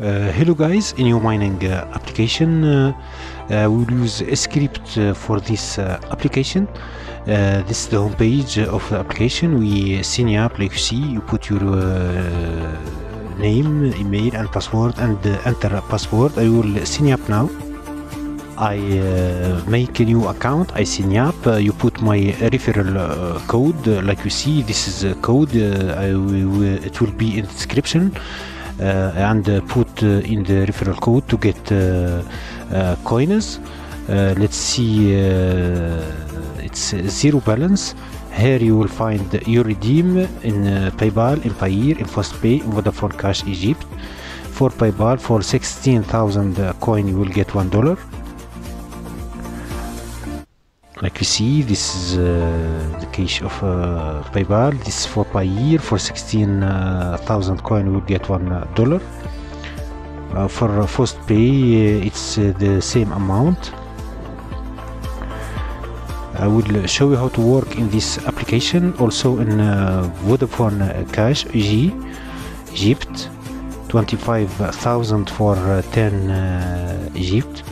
Hello guys, in your mining application we will use a script for this application. This is the home page of the application. We sign up like you see, you put your name, email and password and enter a password. I will sign up now. I make a new account, I sign up, you put my referral code, like you see this is a code, it will be in the description. And put in the referral code to get coins. Let's see, it's zero balance. Here you will find your redeem in PayPal, in Payeer, in FastPay, in Vodafone Cash Egypt. For PayPal, for 16,000 coin you will get $1. Like you see, this is the cash of PayPal. This is for Payeer. For 16,000 coin, we will get $1. For FastPay, it's the same amount. I will show you how to work in this application. Also in Vodafone Cash Egypt, 25,000 for 10 Egypt.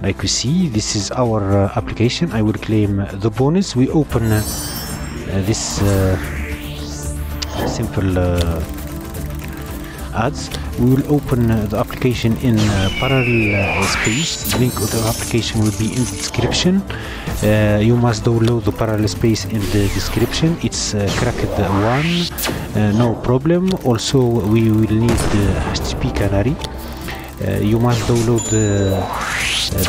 Like you see, this is our application. I will claim the bonus. We open this simple ads. We will open the application in parallel space. The link of the application will be in the description. You must download the parallel space in the description. It's cracked one, no problem. Also, we will need HTTP Canary. You must download the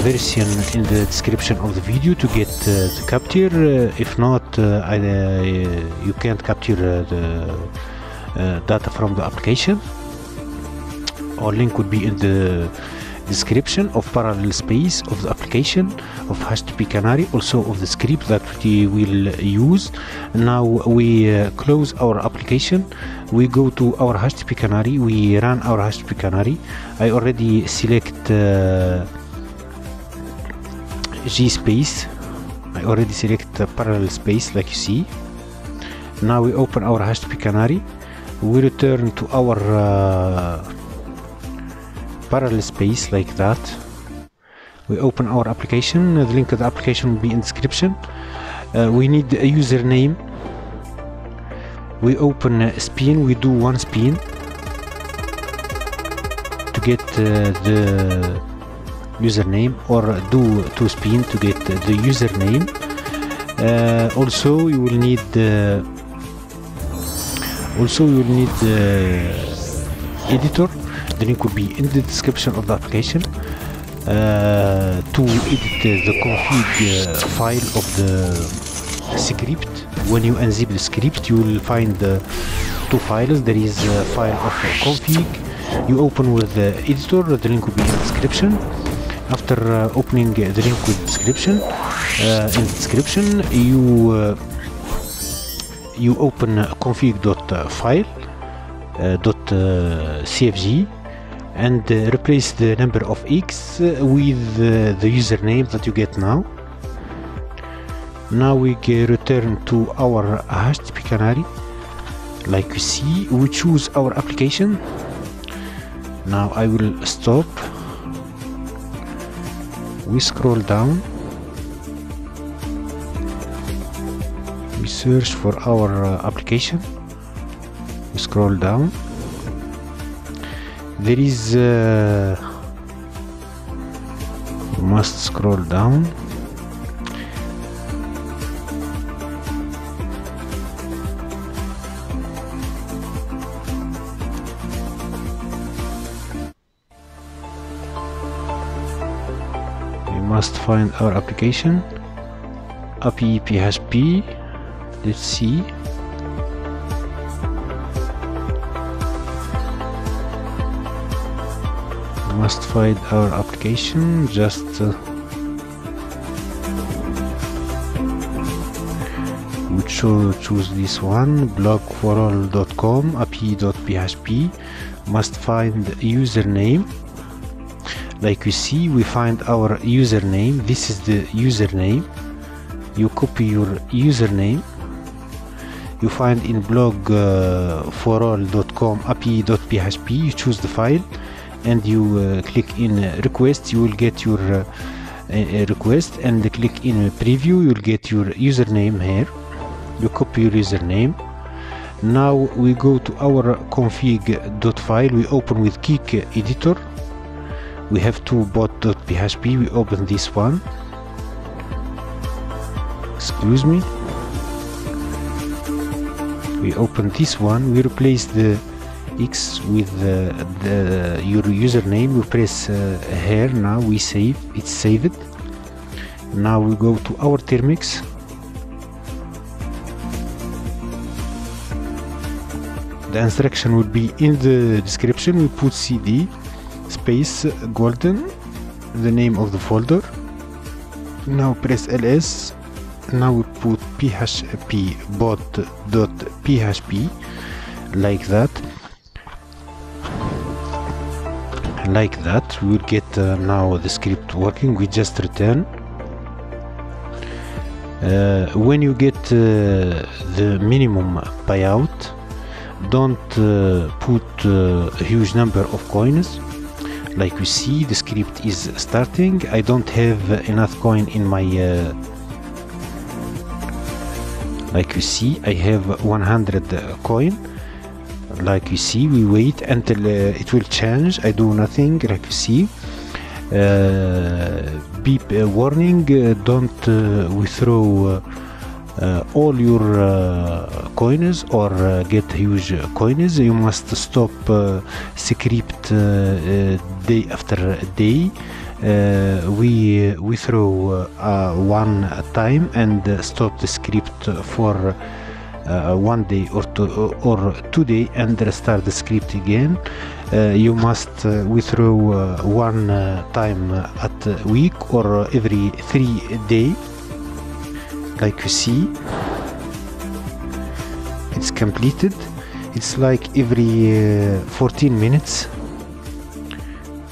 version in the description of the video to get the capture. If not, you can't capture the data from the application. Our link would be in the description of parallel space, of the application, of HTTP Canary, also of the script that we will use. Now we close our application. We go to our HTTP Canary. We run our HTTP Canary. I already select G space. I already select parallel space, like you see. Now we open our HTTP Canary. We return to our parallel space like that. We open our application. The link of the application will be in description. We need a username. We open a spin. We do one spin to get the username, or do two spin to get the username. Also you will need editor. The link will be in the description of the application to edit the config file of the script. When you unzip the script, you will find two files. There is a file of config. You open with the editor. The link will be in the description. After opening the link with description, in the description you open config.file .cfg. And replace the number of X with the username that you get now. Now we return to our HTTP Canary. Like you see, we choose our application. Now I will stop. We scroll down. We search for our application. We scroll down. There is, you must scroll down. We must find our application. API PHP. Let's see. Must find our application. Just we choose this one, blogforall.com, api.php. Must find username. Like you see, we find our username. This is the username. You copy your username. You find in blogforall.com, api.php. You choose the file. and you click in request, you will get your request, and click in preview, you'll get your username here. You copy your username. Now we go to our config.file, we open with Kik editor. We have to bot.php, we open this one. Excuse me. We open this one, we replace the X with your username, we press here, now we save, it's saved. Now we go to our Termux. The instruction will be in the description, we put cd space golden, the name of the folder. Now press ls. Now we put php bot.php like that. Like that, we will get now the script working. We just return. When you get the minimum payout, don't put a huge number of coins. Like you see, the script is starting. I don't have enough coin in my like you see, I have 100 coin. Like you see, we wait until it will change. I do nothing. Like you see, beep warning, don't withdraw all your coins or get huge coins. You must stop script day after day. We throw one time and stop the script for 1 day or two days and restart the script again. You must withdraw one time at a week or every 3 days. Like you see, it's completed. It's like every 14 minutes.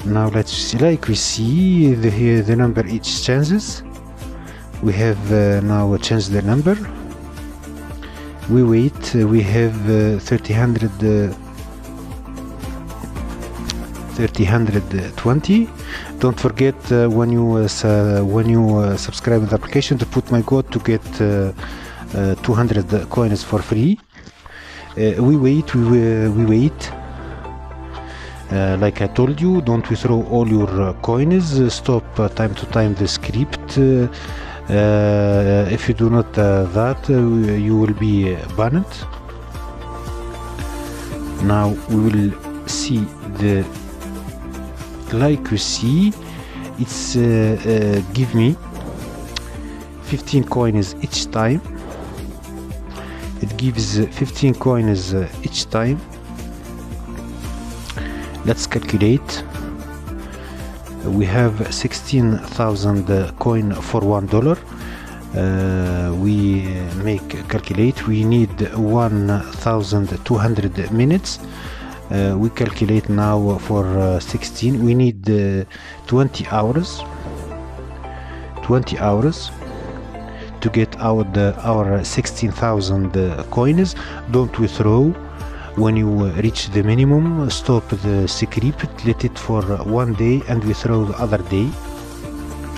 Now let's see, like we see, here the number each changes. We have now changed the number. We wait, we have 3020. Don't forget when you subscribe to the application to put my code to get 200 coins for free. We wait. Like I told you, don't withdraw all your coins, stop time to time the script. If you do not that, you will be banned. Now we will see the, like you see, it's give me 15 coins each time. It gives 15 coins each time. Let's calculate. We have 16,000 coin for $1. We make calculate. We need 1,200 minutes. We calculate now for 16. We need 20 hours. 20 hours to get out our 16,000 coins. Don't withdraw. When you reach the minimum, stop the script, let it for 1 day and withdraw the other day,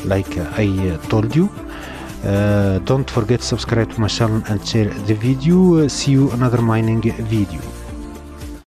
like I told you. Don't forget to subscribe to my channel and share the video. See you another mining video.